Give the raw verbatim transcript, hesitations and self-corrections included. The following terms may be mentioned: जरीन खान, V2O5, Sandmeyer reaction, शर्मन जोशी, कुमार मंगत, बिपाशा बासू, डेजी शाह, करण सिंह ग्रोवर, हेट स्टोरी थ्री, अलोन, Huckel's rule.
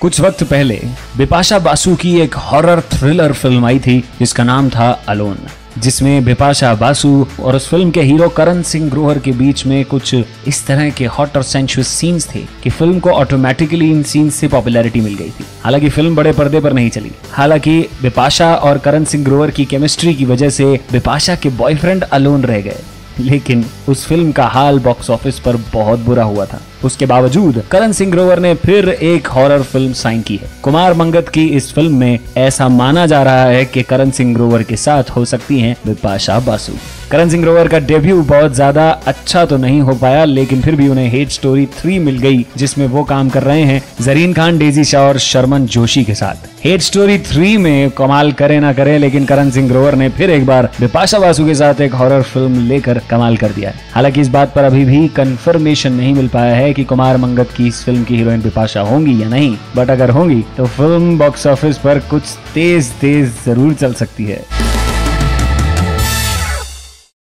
कुछ वक्त पहले बिपाशा बासू की एक हॉरर थ्रिलर फिल्म आई थी जिसका नाम था अलोन, जिसमें बिपाशा बासू और उस फिल्म के हीरो करण सिंह ग्रोवर के बीच में कुछ इस तरह के हॉट और सेंशुअस सीन्स थे कि फिल्म को ऑटोमेटिकली इन सीन्स से पॉपुलैरिटी मिल गई थी। हालांकि फिल्म बड़े पर्दे पर नहीं चली। हालांकि बिपाशा और करण सिंह ग्रोवर की केमिस्ट्री की वजह से बिपाशा के बॉयफ्रेंड अलोन रह गए, लेकिन उस फिल्म का हाल बॉक्स ऑफिस पर बहुत बुरा हुआ था। उसके बावजूद करण सिंह ग्रोवर ने फिर एक हॉरर फिल्म साइन की है। कुमार मंगत की इस फिल्म में ऐसा माना जा रहा है कि करण सिंह ग्रोवर के साथ हो सकती हैं बिपाशा बासु। करण सिंह ग्रोवर का डेब्यू बहुत ज्यादा अच्छा तो नहीं हो पाया, लेकिन फिर भी उन्हें हेट स्टोरी थ्री मिल गई, जिसमें वो काम कर रहे हैं जरीन खान, डेजी शाह और शर्मन जोशी के साथ। हेट स्टोरी थ्री में कमाल करे ना करे, लेकिन करण सिंह ग्रोवर ने फिर एक बार बिपाशा बासु के साथ एक हॉरर फिल्म लेकर कमाल कर दिया है। हालांकि इस बात पर अभी भी कंफर्मेशन नहीं मिल पाया है कि कुमार मंगत की इस फिल्म की हीरोइन बिपाशा होंगी या नहीं, बट अगर होंगी तो फिल्म बॉक्स ऑफिस पर कुछ तेज तेज जरूर चल सकती है।